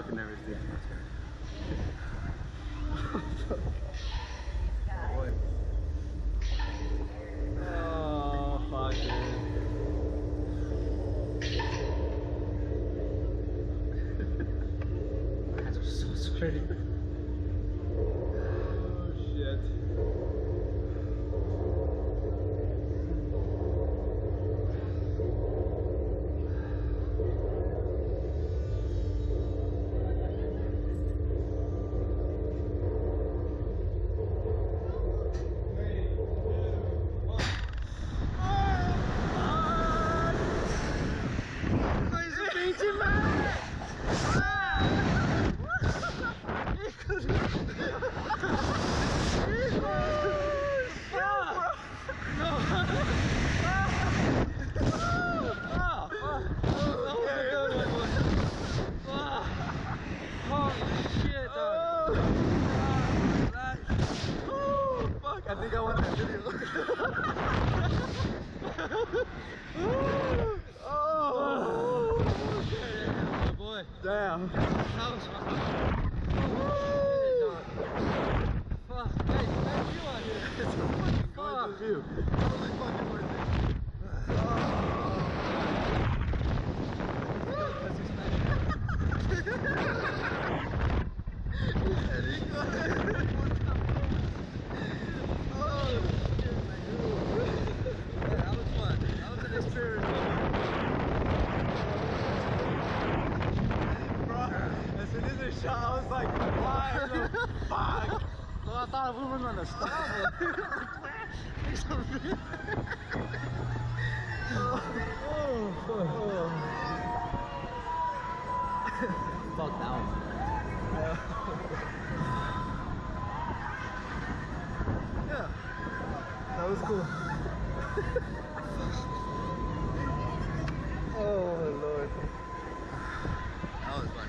Fucking nervous, dude. Oh, fuck, dude. My hands are so sweaty. Oh, shit. I think I want that video. Oh, shit. My boy. Damn. That was fucking fuck. Hey, there's you on here. It's a fucking gorgeous view. Totally fucking worth it. That's his name. I was like, why the fuck? Well, I thought we were gonna stop it. Oh, fuck. Fuck that one. Yeah. That was cool. Oh, my Lord. That was fun.